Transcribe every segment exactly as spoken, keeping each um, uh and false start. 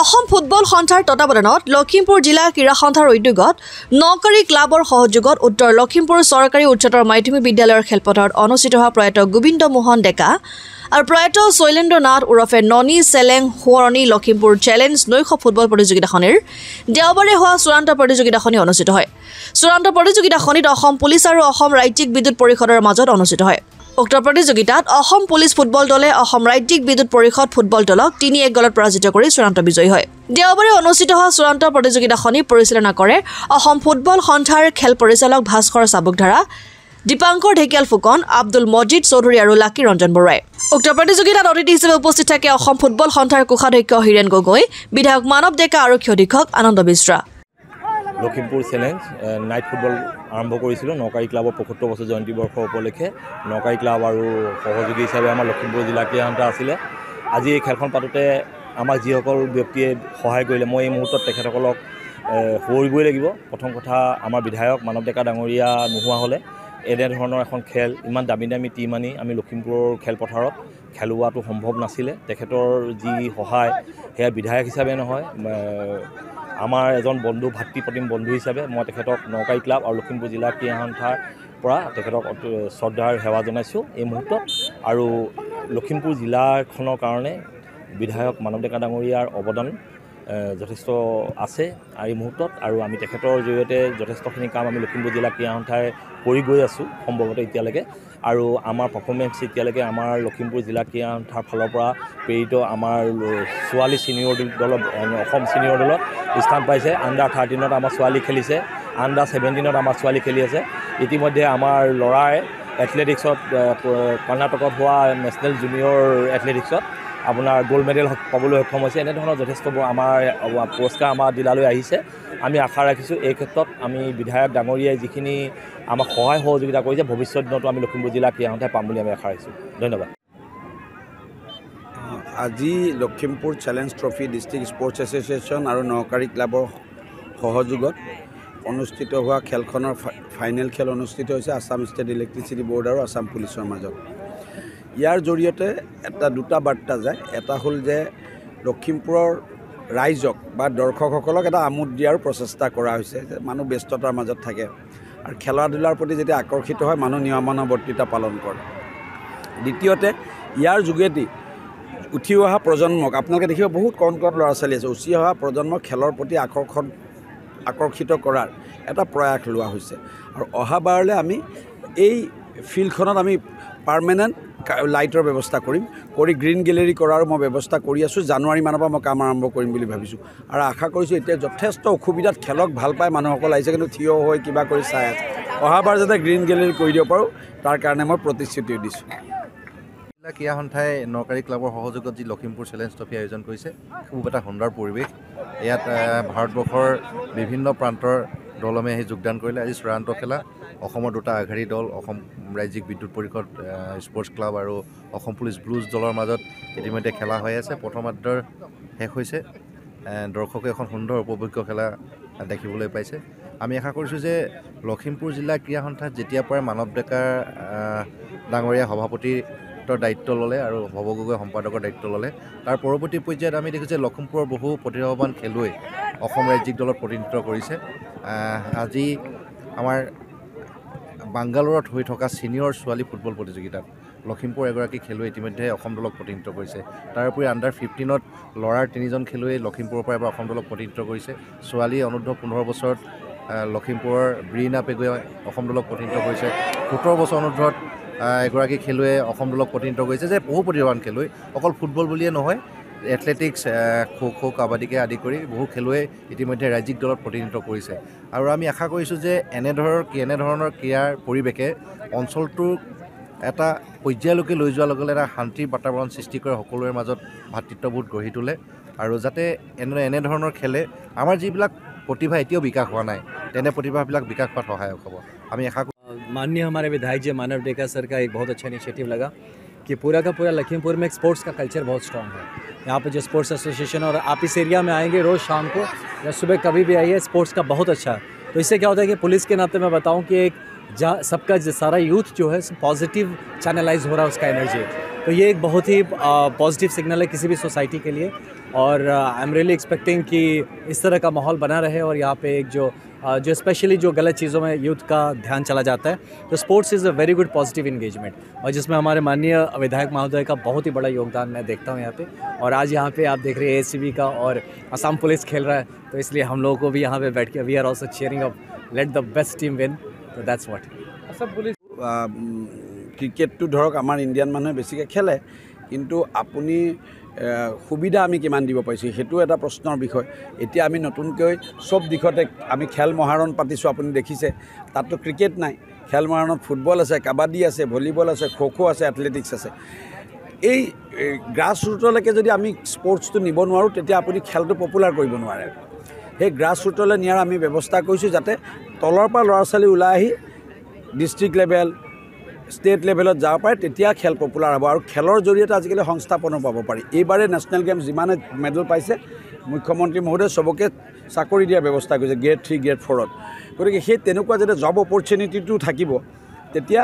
Assam Football Hunter Totabaranot, Lakhimpur Jila Kira Hunter Udugot, Nokari Club or Hojugot, Uttar Lakhimpur Sorkari Uchator Maitimi Bidaler Helpotar, Onositoha Praeto, Gobind Mohan Deka, Our Praeto Soilendo Nat Urofe Noni Seleng Horoni Lakhimpur Challenge, Noiko Football Produzugidahonir, Diabare Hoa Suranta Produzugidahoni Onositohoi, Suranta Produzugidahoni, Assam Police or Assam Rajik Bidut Porikodar Mazat Onositohoi. উক্ত প্ৰতিযোগিতাত Assam police football দলে অসম ৰাজ্যিক বিদ্যুৎ পৰিষদ football দলক তিনি এক গ'লত পৰাজিত কৰি চূড়ান্ত বিজয়ী হয়। দেওবাৰে অনুষ্ঠিত হোৱা চূড়ান্ত প্ৰতিযোগিতাখনি পৰিচালনা কৰে অসম ফুটবল সন্থাৰ খেল পৰিচালক ভাস্কৰ চাবুকধাৰা, দীপাঙ্কৰ ঢেকিয়াল ফুকন, আব্দুল মজিদ সৰুৱাৰ আৰু লাকি ৰঞ্জন বৰাই। উক্ত প্ৰতিযোগিতাত অতিথি হিচাপে উপস্থিত থাকে অসম ফুটবল সন্থাৰ কোষাধ্যক্ষ হিৰেন গগৈ, বিধায়ক মানৱ ডেকা আৰু অধ্যক্ষ Ananda Mishra. Lakhimpur challenge night football আৰম্ভ কৰিছিল নকাই ক্লাবৰ পঁয়সত্তৰ বছৰ জয়ন্তী বৰ্ষ উপলক্ষে নকাই ক্লাব আৰু সহযোগী হিচাপে আমাৰ লখিমপুৰ জিলা ক্লাব আছিলে আজি এই খেলখন পাতোতে আমাৰ যিসকল ব্যক্তিয়ে সহায় কৰিলে মই এই মুহূৰ্তত তেখেতসকলক সোঁৱৰিবই লাগিব প্ৰথম কথা আমাৰ বিধায়ক মানৱ ডেকা ডাঙৰীয়া নোহোৱা হ'লে এনে ধৰণৰ এখন খেল ইমান দামী দামী টিম আনি আমি লখিমপুৰৰ খেলপথাৰত খেলুৱাটো সম্ভৱ নাছিলে তেখেতৰ যি সহায় হেয়া বিধায়ক হিচাপে নহয় আমাৰ এজন বন্ধু ভাতৃপ্ৰতিম বন্ধু হিচাপে মই তেখেতক নকাই ক্লাব আৰু লখিমপুৰ জিলা ক্ৰীড়া সন্থাৰ পৰা তেখেতক শ্ৰদ্ধাৰ সেৱা জনাইছো এই মুহূৰ্তত আৰু লখিমপুৰ জিলাখনৰ কাৰণে বিধায়ক মানৱ ডেকা ডাঙৰীয়াৰ অৱদান যথেষ্ট আছে এই মুহূৰ্তত আৰু আমি তেখেতৰ জৰিয়তে যথেষ্টখিনি কাম আমি লখিমপুৰ জিলা ক্ৰীড়া সন্থাই কৰি গৈ আছো সম্ভৱত এতিয়ালৈকে আৰু আমাৰ পাৰফৰম্যান্স এতিয়ালৈকে আমাৰ লখিমপুৰ জিলা ক্ৰীড়া সন্থাৰ ফালৰ পৰা পেৰিটো আমাৰ সোৱালী সিনিয়ৰ দলৰ অসম সিনিয়ৰ দলৰ স্থান পাইছে আন্ডাৰ থাৰ্টিনত আমাৰ সোৱালী খেলিছে আন্ডাৰ সেভেনটিনত আমাৰ সোৱালী খেলি আছে ইতিমধ্যে আমাৰ লৰাই এথলেটিক্সত কৰ্ণাটকত হোৱা নেচনেল জুনিয়ৰ এথলেটিক্সত আপোনাৰ গোল্ড মেডেল পাবলৈ সক্ষম হৈছে এনে ধৰণৰ যথেষ্ট আমাৰ পুৰস্কাৰ আমাৰ দিলালৈ আহিছে আমি আশা ৰাখিছো এই ক্ষেত্ৰত আমি বিধায়ক ডাঙৰীয়াই যিখিনি আমাৰ সহায় সহযোগিতা কৰিছে ভৱিষ্যত দিনতো আমি লখিমপুৰ জিলা ক্ৰীড়া সন্থাই পাম বুলি আমি আশা ৰাখিছো ধন্যবাদ আজি Lakhimpur challenge trophy district sports association আৰু নকাৰী ক্লাবৰ সহযোগত অনুষ্ঠিত হোৱা খেলখনৰ ফাইনেল খেল অনুষ্ঠিত হৈছে আসাম ষ্টেট ইলেক্ট্ৰিচিটি বোৰ্ড আৰু আসাম পুলিচৰ মাজত ইয়াৰ জৰিয়তে এটা দুটা বাৰ্তা যায় এটা হ'ল যে লখিমপুৰৰ ৰাইজক বা দৰ্শকসকলক এটা আমোদ দিয়াৰ প্ৰচেষ্টা কৰা হৈছে যে মানুহ ব্যস্ততাৰ মাজত থাকে আৰু খেলা ধূলাৰ প্ৰতি যেতিয়া আকৰ্ষিত হয় মানুহ নিয়মানুৱৰ্তিতা পালন কৰে দ্বিতীয়তে ইয়াৰ যোগেদি উঠি অহা প্ৰজন্মক আপোনালোকে দেখিব বহুত কণ কণ ল'ৰা ছোৱালী আছে উঠি অহা প্ৰজন্মক খেলৰ প্ৰতি আকৰ্ষণ আকৰ্ষিত কৰাৰ এটা প্ৰয়াস লোৱা হৈছে আৰু অহাবাৰলৈ আমি এই ফিল্ডখনত আমি পাৰ্মানেণ্ট লাইটৰ ব্যৱস্থা কৰিম কৰি গ্ৰীণ গেলেৰী কৰাৰ মই ব্যৱস্থা কৰি আছো জানুৱাৰী মানৰ পৰা মই কাম আৰম্ভ কৰিম বুলি ভাবিছো আৰু আশা কৰিছো এতিয়া যথেষ্ট অসুবিধাত খেলক ভাল পায় মানুহসকল আহিছে কিন্তু থিয় হৈ কিবা কৰি চাই আছে অহাবাৰ যাতে গ্ৰীণ গেলেৰী কৰি দিব পাৰোঁ তাৰ কাৰণে মই প্ৰতিশ্ৰুতি দিছোঁ জিলা ক্ৰীড়া সন্থাই নকাৰী ক্লাবৰ সহযোগত যি লখিমপুৰ চেলেঞ্জ ট্ৰফি আয়োজন কৰিছে খুব এটা সুন্দৰ পৰিৱেশ ইয়াত ভাৰতবৰ্ষৰ বিভিন্ন প্ৰান্তৰ দলমে আহি যোগদান কৰিলে আজি চূড়ান্ত খেলা অসমৰ দুটা আগশাৰী দল অসম ৰাজ্যিক বিদ্যুৎ পৰিষদ স্পৰ্টছ ক্লাব আৰু অসম পুলিচ ব্লুজ দলৰ মাজত ইতিমধ্যে খেলা হৈ আছে প্ৰথমাৰ্ধৰ শেষ হৈছে দৰ্শকে এখন সুন্দৰ উপভোগ্য খেলা দেখিবলৈ পাইছে আমি আশা কৰিছোঁ যে লখিমপুৰ জিলা ক্ৰীড়া সন্থাত যেতিয়া পৰা মানৱ ডেকা ডাঙৰীয়া সভাপতিত্বৰ দায়িত্ব ল'লে আৰু ভৱ গগৈ সম্পাদকৰ দায়িত্ব ল'লে তাৰ পৰৱৰ্তী পৰ্যায়ত আমি দেখিছোঁ যে লখিমপুৰৰ বহু প্ৰতিভাৱান খেলুৱৈ অসম ৰাজ্যিক দলত প্ৰতিনিধিত্ব কৰিছে আজি আমাৰ বাংগালোৰত হৈ থকা সিনিয়ৰ ছোৱালী ফুটবল প্ৰতিযোগিতাত লখিমপুৰ এগৰাকী খেলুৱৈ ইতিমধ্যে অসম দলক প্ৰতিনিধিত্ব কৰিছে তাৰোপৰি আণ্ডাৰ ফিফটিনত ল'ৰাৰ তিনিজন খেলুৱৈ লখিমপুৰৰ পৰা এবাৰ অসম দলক প্ৰতিনিধিত্ব কৰিছে ছোৱালী অনুৰ্ধ পোন্ধৰ বছৰত লখিমপুৰৰ ব্ৰীণা পেগুৱে অসম দলক প্ৰতিনিধিত্ব কৰিছে সোতৰ বছৰ অনুৰ্ধত এগৰাকী খেলুৱৈয়ে অসম দলক প্ৰতিনিধিত্ব কৰিছে যে বহু প্ৰতিভাৱান খেলুৱৈ অকল ফুটবল বুলিয়ে নহয় এথলেটিক্স খো খো কাবাডীকে আদি কৰি বহু খেলুৱৈ ইতিমধ্যে ৰাজ্যিক দলত প্ৰতিনিধিত্ব কৰিছে আৰু আমি আশা কৰিছোঁ যে এনেধৰণৰ এনেধৰণৰ ক্ৰীড়াৰ পৰিৱেশে অঞ্চলটোক এটা পৰ্যায়লৈকে লৈ যোৱাৰ লগে লগে এটা শান্তিৰ বাতাবৰণ সৃষ্টি কৰে সকলোৰে মাজত ভাতৃত্ববোধ গঢ়ি তোলে আৰু যাতে এনে এনেধৰণৰ খেলে আমাৰ যিবিলাক প্ৰতিভা এতিয়াও বিকাশ হোৱা নাই তেনে প্ৰতিভাবিলাক বিকাশ হোৱাত সহায়ক হ'ব আমি আশা মাননীয় আমাৰ বিধায়ক জী মানৱ ডেকা সৰ কা এক বহুত अच्छा इनिशिएटिव लगा कि पूरा का पूरा लखीमपुर में स्पोर्ट्स का कल्चर बहुत स्ट्रांग है यहाँ पे जो स्पोर्ट्स एसोसिएशन और आप इस एरिया में आएंगे रोज़ शाम को या सुबह कभी भी आइए स्पोर्ट्स का बहुत अच्छा है तो इससे क्या होता है कि पुलिस के नाते मैं बताऊं कि एक जहाँ सबका सारा यूथ जो है पॉजिटिव चैनलाइज हो रहा है उसका एनर्जी तो ये एक बहुत ही पॉजिटिव सिग्नल है किसी भी सोसाइटी के लिए और आई एम रियली एक्सपेक्टिंग कि इस तरह का माहौल बना रहे और यहाँ पे एक जो uh, जो स्पेशली जो गलत चीज़ों में यूथ का ध्यान चला जाता है, तो sports is a very good positive engagement और जिसमें हमारे माननीय विधायक महोदय का बहुत ही बड़ा योगदान मैं देखता हूँ यहाँ पे। और आज यहाँ पे आप देख रहे हैं एसीबी का और असम पुलिस खेल रहा है, तो इसलिए हम लोगों को भी यहाँ पे बैठ के we are also cheering up let the best team win, तो that's what Assam police. Cricket तो धरक आमार इंडियन मानुहे बेसिके खेले, किन्तु आपुनी सुविधा आमी किमान দিব পাইছি হেতু এটা প্ৰশ্নৰ বিষয়। এতিয়া আমি নতুনকৈ সব দিখতে আমি খেল মহাৰণ পাতিছো, আপুনি দেখিছে তাতো ক্ৰিকেট নাই, খেল মহাৰণত ফুটবল আছে, কাবাডী আছে, ভলিবল আছে, খোখো আছে, এথলেটিক্স আছে। এই গ্ৰাছৰুটলৈকে যদি আমি স্পৰ্টছটো নিব নোৱাৰো তেতিয়া আপুনি খেলটো পপুলাৰ কৰিব নোৱাৰে। সেই গ্ৰাছৰুটলৈ নিয়াৰ আমি ব্যৱস্থা কৰিছো যাতে তলৰ পৰা ল'ৰা ছোৱালী ওলাই আহি ডিষ্ট্ৰিক্ট লেভেল স্টেট লেভেলত যাব পাৰে, তেতিয়া খেল পপুলাৰ হ'ব আৰু খেলৰ জৰিয়তে আজিকালি সংস্থাপনো পাব পাৰি। এইবাৰে নেশ্যনেল গেমছ যিমানে মেডেল পাইছে মুখ্যমন্ত্ৰী মহোদয়ে চবকে চাকৰি দিয়াৰ ব্যৱস্থা কৰিছে গ্ৰেড থ্ৰী গ্ৰেড ফ'ৰত, গতিকে সেই তেনেকুৱা যাতে জব অপৰচুনিটিটো থাকিব তেতিয়া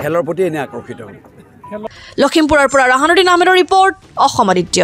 খেলৰ প্ৰতি এনে আকৰ্ষিত হ'ব। লখিমপুৰৰ পৰা ৰাহানুদ্দিন আহমেদৰ ৰিপৰ্ট, অসম আদিত্য।